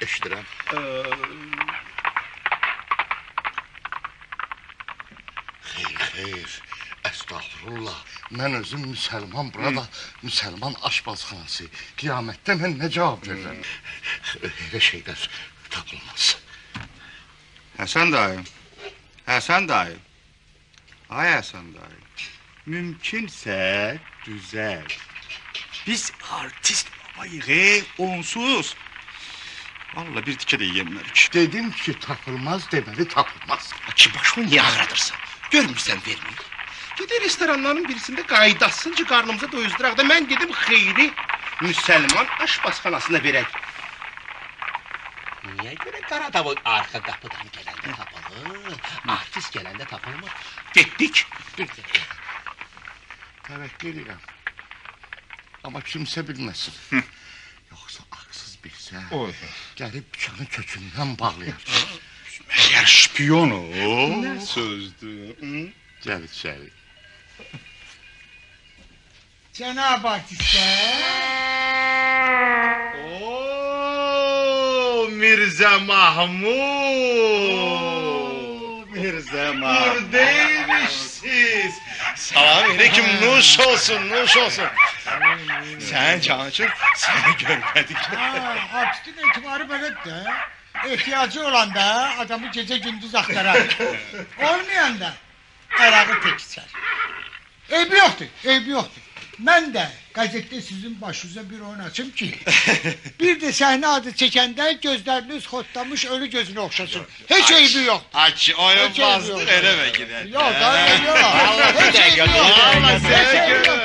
eşittir ha. Xeyr, xeyr. Estağfurullah. Mən özüm müsəlman, burada müsəlman aşbazxanası. Qiyamətdə mən nə cavab verirəm? Elə şeylər tapılmaz. Həsən dayı. Həsən dayı. Ay Həsən dayı. Mümkünsə düzəl. Biz artist babayıq, onsuz. Vallahi bir tikə də yiyəmərik. Dedim ki, tapılmaz, deməli tapılmaz. Ki başımı niyə ağradırsın? Görmürsən verməyik. Gedi restoranların birisinde qaydasınca karnımıza doyuzduraq da mən dedim Xeyri müsəlman aşbazxanasına verək. Niyə görə Qaradavoy arxa qapıdan gələndə tapılır, artist gələndə tapılmır? Getdik. Təvəkkül edirəm. Amma kimsə bilməsin. Yoxsa haqsız bilsə, gəlib bıçağını kökündən bağlayar. Məyər şpiyon o. Nə sözdür? Gəl içəri. Cənab artistlər! Ooo, Mirzə Mahmud! Mirzə Mahmud! Buradaymışsınız! Salam aleyküm, nuş olsun, nuş olsun! Sən canışır, səni görmədik. Artistin etibarı belədir də, ehtiyacı olan da adamı gecə-gündüz axtarar. Olmayan da arağı tek içer. Eybi yoktur, eybi yoktur. Ben de gazette sizin başınıza bir oyun açım ki bir de sahne adı çekende gözleriniz hotlamış ölü gözünü okşasın. Hiç eybi yok. Aç, oyun bastır, öyle mi gider? Yok, öyle yok. Hiç eybi yok. Hiç eybi yok.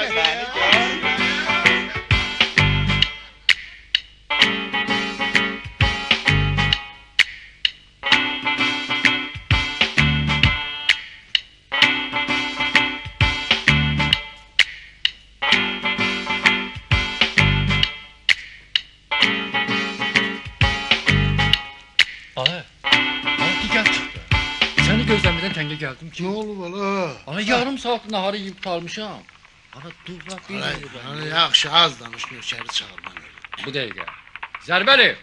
Ne olur valla? Ana yarım saat naharı yiyip kalmışam. Ana durla bilmiyor. Ana yaxşı az danış, nökeri çağırman öyle. Bu değil ya. Zərbəli!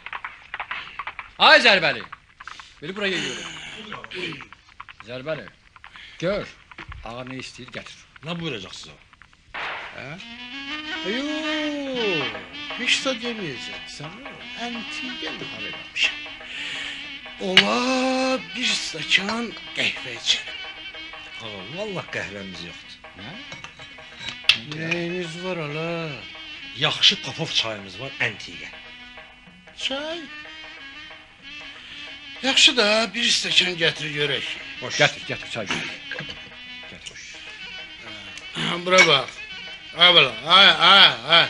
Ay Zərbəli! Beni buraya yiyorum. Zərbəli! Gör! Ağa ne isteyir, getir. Ne buyuracaksın o? He? Yoo! Hiç de demeyeceksin. Sen entil geldi para vermişim. Ola bir stakan kahve içelim. Vallahi qəhvəmiz yoxdur. Nəyimiz var ala? Yaxşı Popov çayımız var, əntiqə. Çay? Yaxşı da, bir stəkan gətir görək. Gətir, gətir, çay gətir. Gətir. Bura bax. Abla, ay, ay, ay.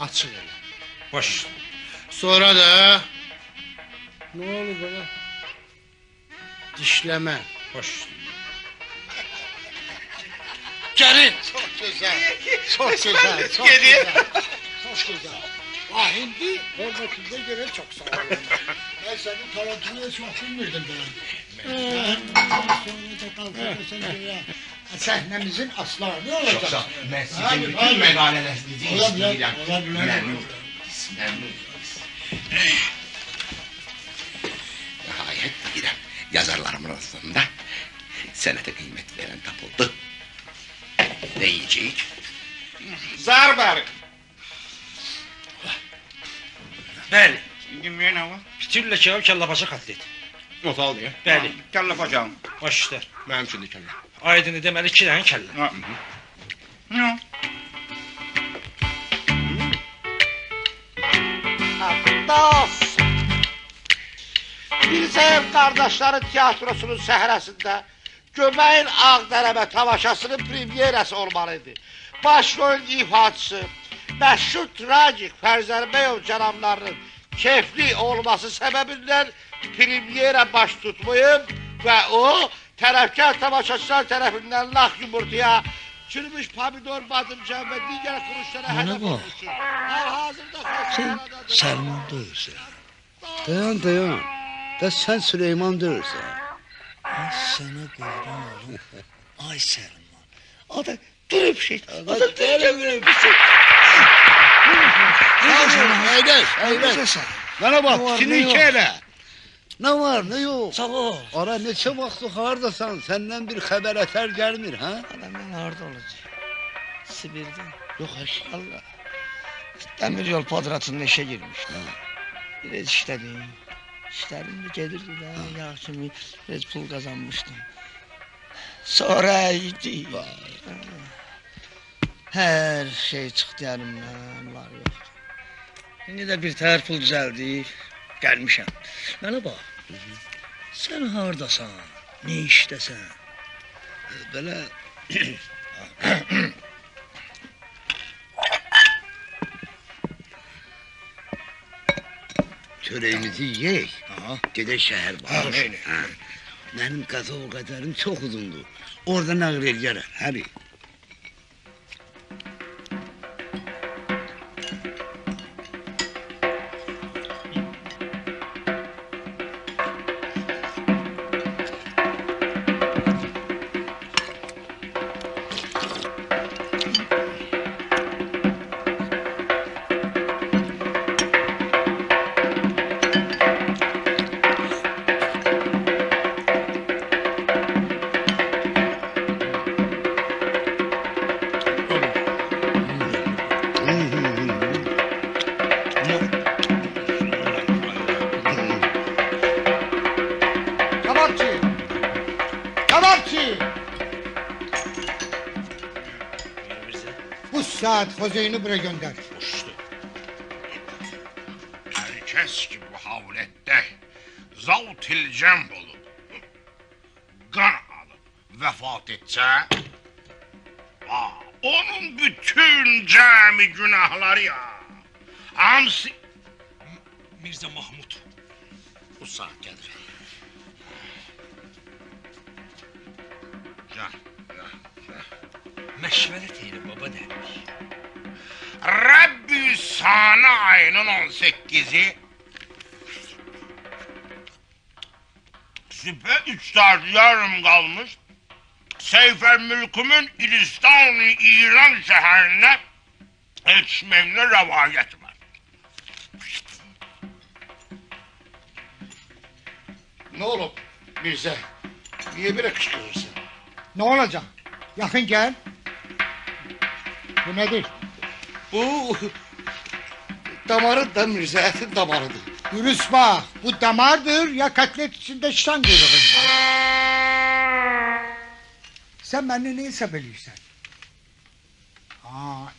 Açıq elə. Boş. Sonra da... Nə olur belə? Dişləmə. Hoş. Gəlin. Çox gözəl. Çox gözəl. Çox gözəl. Çox gözəl. Ah, indi hormatınıza görə çox sağ olun. Mən sənin talantını çox bilmirdim beləndə. Sonra da qalqarsan görə səhnəmizin aslanı olacaq. Mən sizin bütün məqalələşdiyinizi istəyirəm. Ola bilər. Məmnun. Məmnun. Nəhayət deyirəm. Yazarlarımın arasında sənətə qiymət verən tapıldı. Nə yiyəcəyik? Zərbəli! Bəli. Gümrüyə nə var? Bitirlə ki, kəllabaca qatl et. Not al deyə? Bəli. Kəllabaca. Baş işlər. Mənim üçün də kəllə. Aydını deməli, iki dənə kəllə. Nə? Atlas! Bilsəyəm qardaşların tiyatrosunun səhrəsində Göməyin Ağdərəmə tamaşasının premyerası olmalıydı. Başrolun ifadçısı, məşhur tragik Fərzəlbəyov cənablarının keyfli olması səbəbindən premyera baş tutmayıb və o, tərəfkar tamaşaçılar tərəfindən lax yumurtaya, çürümüş pomidor, badımcan və digər kuruşlara hədəf olmuşdur. Sən Sərman deyirsən. Dayan, dayan. Ve sen Süleyman diyorsan. Ben sana kurban oğlum. Ay Selman. Adam durup şey. Adam durup şey. Eyleş. Bana bak, sinirki ele. Ne var ne yok? Sağ ol. Ara neçe vakti hardasan, senden bir haber eter gelmir ha? Adamın harda olacak. Sibir'den. Yok aşağıya. Demiryol padratının işe girmiş. Biraz işledim. İşlerim de gelirdi de. Yakışımı biraz pul kazanmıştım. Sonra idi. Her şey çıktı elimden, var yok. Şimdi de bir tər pul düzeldi. Gelmişəm. Bana bak. Sen hardasan? Ne işdəsən? Böyle... Töreyimizi yiyek. Gedək şəhər bağlı. Benim qaza o qədərim çok uzundur. Orada nağır elgərəm. Həbi. Hozeyini buraya gönder. Boştu. Herkes ki bu havlette zavt-il cemb olup, qan alıp vefat etse, onun bütün cemi günahları ya. Hamsi... Mirza Mahmud. Bu saat gelir. Gel. Meşvelet eyle baba dermiş. Rabbü Sane ayının 18'i süper 3 saat yarım kalmış Seyfer Mülküm'ün İlistanlı İran şehrine yetişmemle rivayet var. Ne olup Mirza? Niye böyle kışkırırsın? Ne olacak? Yakın gel. Bu nedir? Bu damarı da Mirza'nın damarıdır. Dürüst bak, bu damardır ya katlet içinde şan görürüm. Sen benimle neyse belirsen.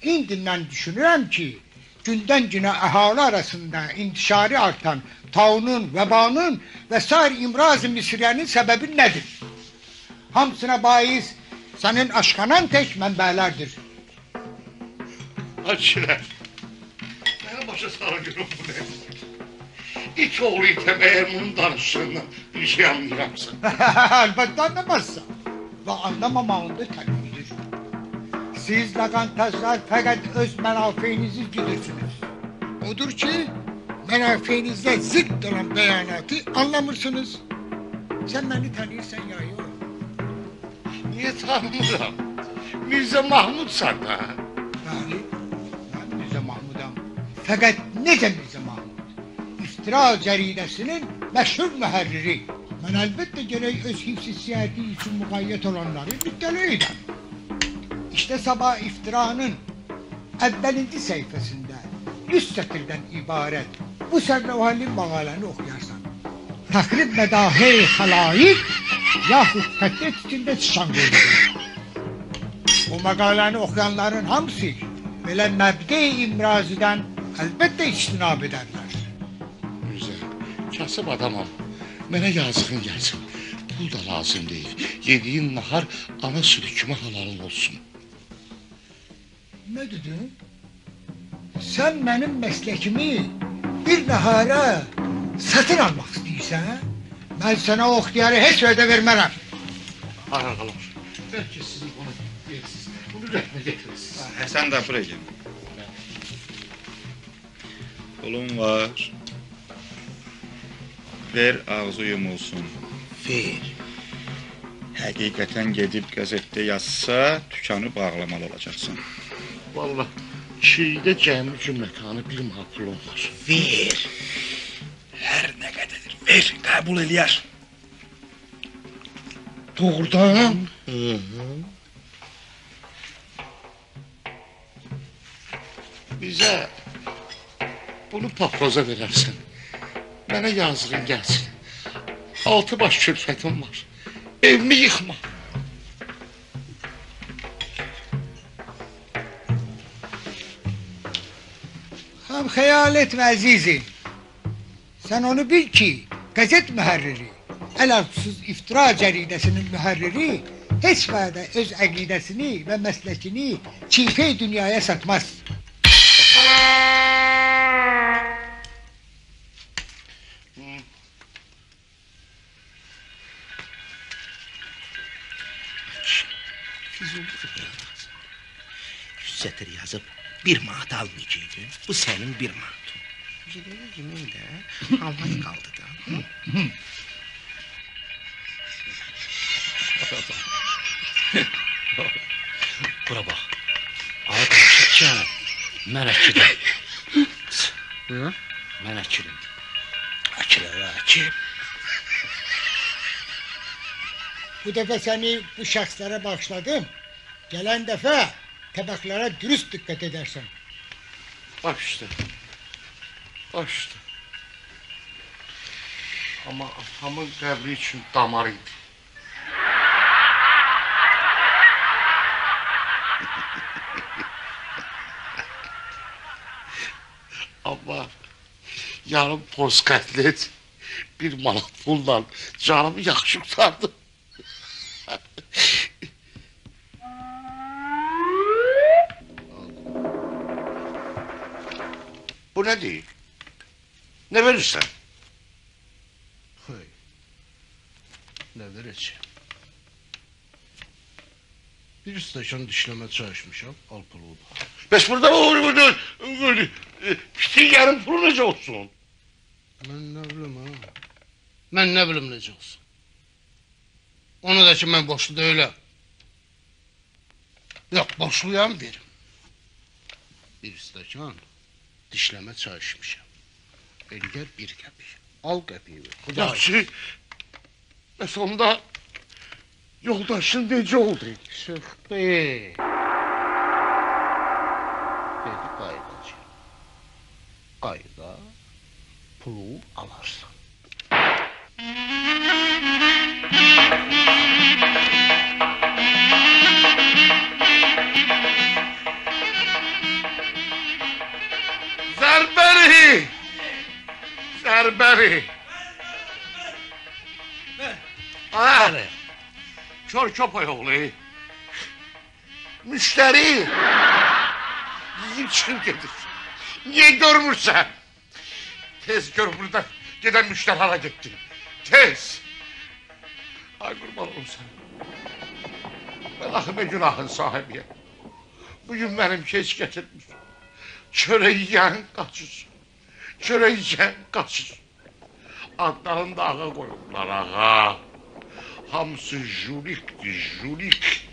İndinden düşünürüm ki, günden güne ahali arasında intişari artan taunun, vebanın vesaire imraz-ı misriyenin sebebi nedir? Hamsına bahis senin aşkanan tek menbelerdir. Hacılar, benim başa sana görüm bu ne? İki oğlu itemeye bunun danıştığından bir şey anlayamazsın. Elbette anlamazsın. Ve anlamamağında tedbirdir. Siz lagantazlar fakat öz menafeyinizi gidirsiniz. Odur ki, menafeyinize zıt olan beyanatı anlamırsınız. Sen beni tanırsan yayıyor. Niye tanımıram? Mirza Mahmud sana. Yani? Fakat nece Mirza Mahmud? İftira ceridesinin meşhur müherriri. Ben elbette gerek öz hifz-i siyahati için mukayyet olanları müddeli eder. İşte sabah iftiranın evvelinci sayfasında 100 satırdan ibaret bu serlevhali mağalanı okuyarsan takrib medahe-i halayik yahut fetret içinde çıkan görülür. Bu mağalanı okuyanların hamısı böyle mebde-i imraziden elbette içtinab ederler. Güzel, kasıb adamım. Mənə yazığın gelsin. Pul da lazım değil. Yediğin nahar ana sülüküme halal olsun. Ne dedin? Sen benim meslekimi bir nahara satın almak istiyorsan, ben sana o ihtiyarı hiç öde vermem. Arakalım. Belki siz onu yersiniz. Bunu rəhmə getirirsiniz. Sen de buraya gel. Pulun var, ver ağzı yumulsun. Ver. Həqiqətən gedib qəzetdə yazsa, tükanı bağlamalı olacaksın. Vallahi Şiirde cəmi cümlə kanı bir makul olmaz. Ver. Her ne kadar ver, kabul eləyər. Doğrudan? Bize bunu paproza verersen, bana yazırın gelsin. 6 baş külfetim var. Evimi yıkma. Hem hayal etme azizim. Sen onu bil ki gazet müherriri, elhafsız iftira ceridesinin müherriri hiç vade öz akidesini ve meslekini çirkey dünyaya satmaz. Yüz satır yazıp 1 manat almayacaktın. Bu senin 1 manatın. Gidelim yemeği de almayı kaldı da. Bura bak. Ağır çıkacağım. Mən əkilim. Mən əkilim. Əkilim. Bu dəfə səni bu şəxslərə bağışladım. Gələn dəfə təbəqlərə dürüst diqqət edərsən. Başdı. Amma atamın qəbri üçün damar idi. Ama yarım poz kətlet 1 manat bundan canımı yaxşı tutardı. Bu ne değil? Ne verirsen? Hey, ne vereceğim? Bir staşan dişleme çalışmışam, al pulu da. Bəs burada mı? Bütün yarım pulu necə olsun? Mən nə bilim necə olsun? Ona da ki, mən boşlu deyiləm. Yox, boşluyam verim. Bir stakan dişləmə çay içmişəm. Elgər 1 qəpik. Al qəpiyi ver. Yaxşı. Bəs onda yoldaşın necə oldu? Çıxdı. Dedi qayıdacaq. Qayıda pulu alarsan. Zərbəri! Zərbəri! Kör köpək oğlu, müşteri bizim çıkıp gelir. Niye görmürsen? Tez gör buradan, giden müşteri hala gitti. Tez! Ay kurban olursan, ben ahime günahın sahibiyim. Bugün benim keç getirmiş. Çöreği yiyen kaçır. Çöreği yiyen kaçır. Adlarını da ağa koydular ağa. Hamısı julikti, julik.